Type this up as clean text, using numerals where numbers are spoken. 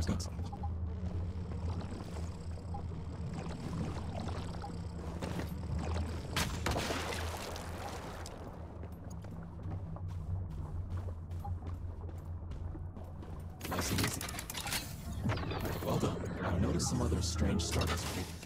prisons. Nice and easy. Well done. I've noticed some other strange starters.